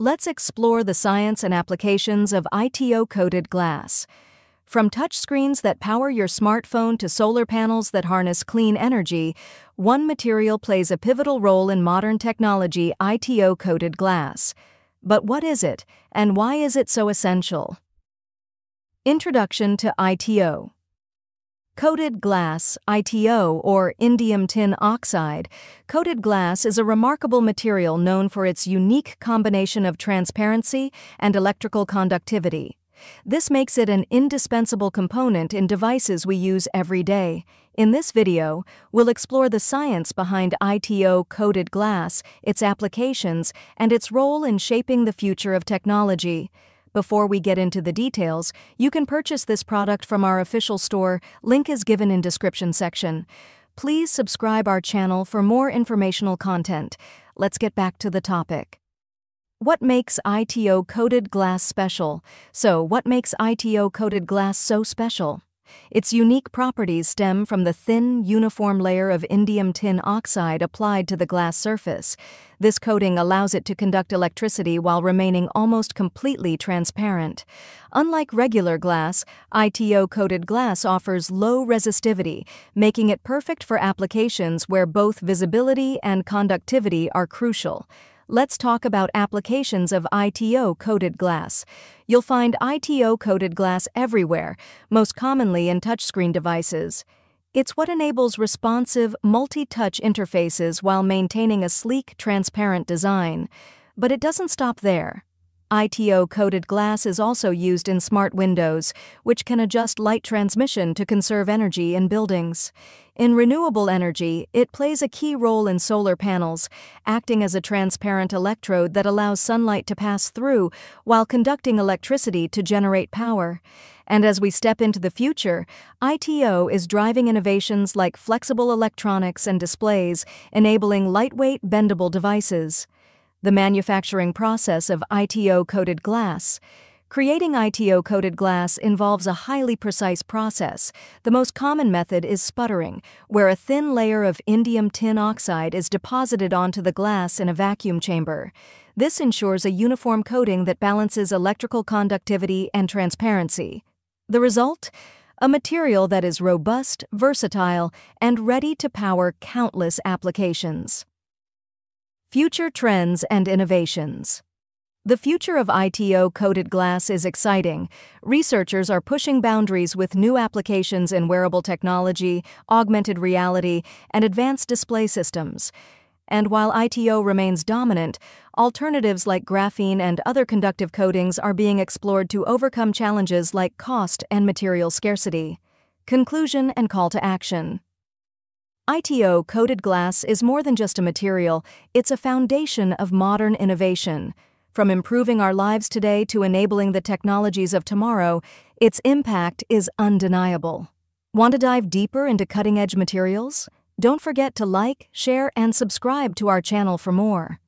Let's explore the science and applications of ITO-coated glass. From touchscreens that power your smartphone to solar panels that harness clean energy, one material plays a pivotal role in modern technology: ITO-coated glass. But what is it, and why is it so essential? Introduction to ITO. Coated glass, ITO, or indium tin oxide. Coated glass is a remarkable material known for its unique combination of transparency and electrical conductivity. This makes it an indispensable component in devices we use every day. In this video, we'll explore the science behind ITO-coated glass, its applications, and its role in shaping the future of technology. Before we get into the details, you can purchase this product from our official store. Link is given in description section. Please subscribe our channel for more informational content. Let's get back to the topic. What makes ITO-coated glass special? So, what makes ITO-coated glass so special? Its unique properties stem from the thin, uniform layer of indium tin oxide applied to the glass surface. This coating allows it to conduct electricity while remaining almost completely transparent. Unlike regular glass, ITO-coated glass offers low resistivity, making it perfect for applications where both visibility and conductivity are crucial. Let's talk about applications of ITO-coated glass. You'll find ITO-coated glass everywhere, most commonly in touchscreen devices. It's what enables responsive, multi-touch interfaces while maintaining a sleek, transparent design. But it doesn't stop there. ITO-coated glass is also used in smart windows, which can adjust light transmission to conserve energy in buildings. In renewable energy, it plays a key role in solar panels, acting as a transparent electrode that allows sunlight to pass through while conducting electricity to generate power. And as we step into the future, ITO is driving innovations like flexible electronics and displays, enabling lightweight, bendable devices. The manufacturing process of ITO-coated glass. Creating ITO-coated glass involves a highly precise process. The most common method is sputtering, where a thin layer of indium tin oxide is deposited onto the glass in a vacuum chamber. This ensures a uniform coating that balances electrical conductivity and transparency. The result? A material that is robust, versatile, and ready to power countless applications. Future trends and innovations. The future of ITO-coated glass is exciting. Researchers are pushing boundaries with new applications in wearable technology, augmented reality, and advanced display systems. And while ITO remains dominant, alternatives like graphene and other conductive coatings are being explored to overcome challenges like cost and material scarcity. Conclusion and call to action. ITO-coated glass is more than just a material, it's a foundation of modern innovation. From improving our lives today to enabling the technologies of tomorrow, its impact is undeniable. Want to dive deeper into cutting-edge materials? Don't forget to like, share, and subscribe to our channel for more.